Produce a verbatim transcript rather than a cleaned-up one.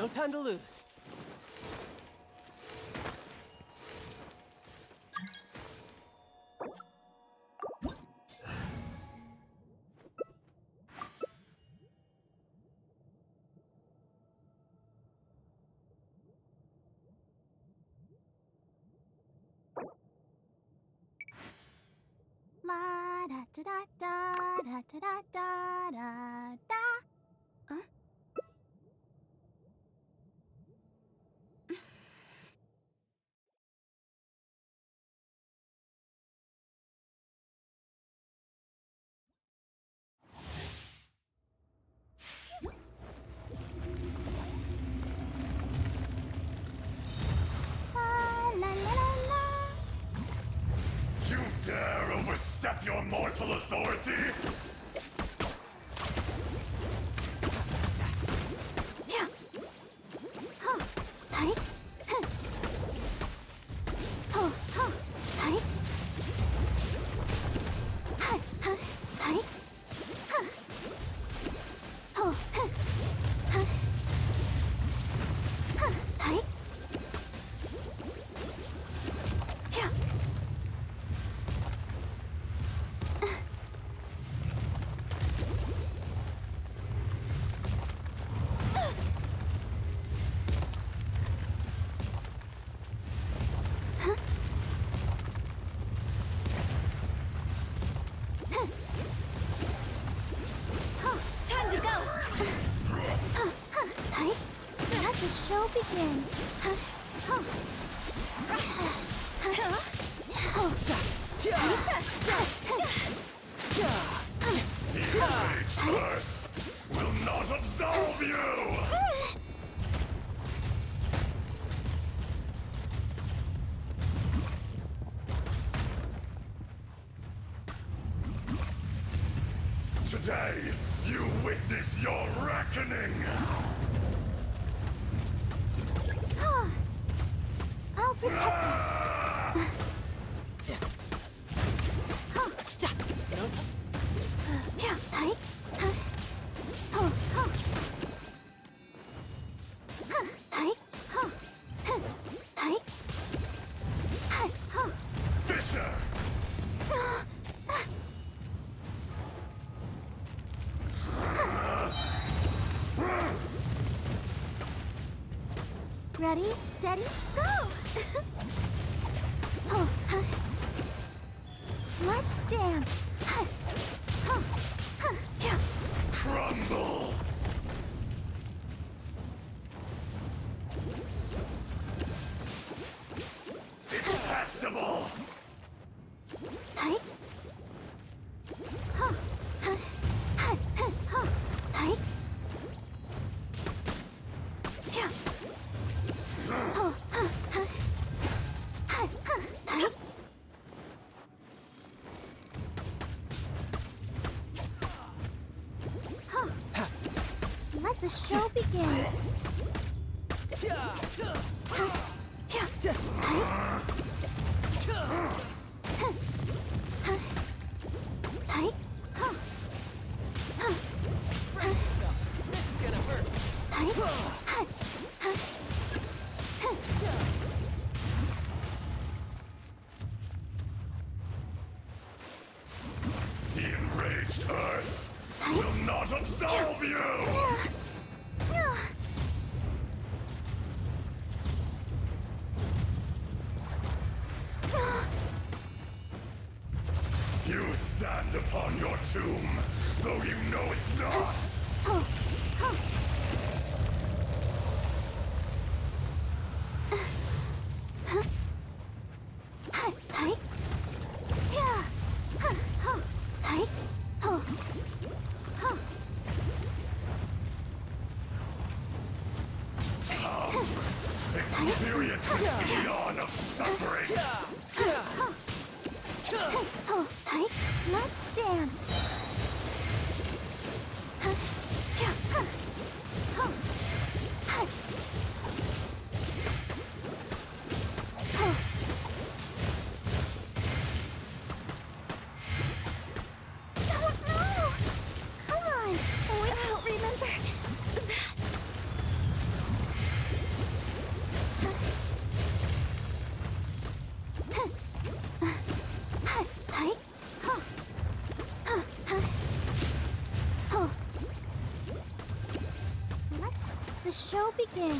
No time to lose. La da da da da da da da da da. Huh? Overstep your mortal authority! Begin. Huh? Huh? Huh? Oh, yeah. The enraged earth will not absolve you! Today, you witness your reckoning! Protect us! Fisher! Ready, steady, go! Oh, huh. Let's dance. Huh. Huh. Huh. Yeah. Crumble. Detestable. Huh. Huh. Huh. Huh. Huh. Huh. Huh. Yeah. Huh. Huh. Huh. Let the show begin. This is gonna hurt. The enraged earth will not absolve you! You stand upon your tomb, though you know it not! Oh. Oh. Experience an eon of suffering! Let's dance! No! Come on! We don't remember that! Let the show begin.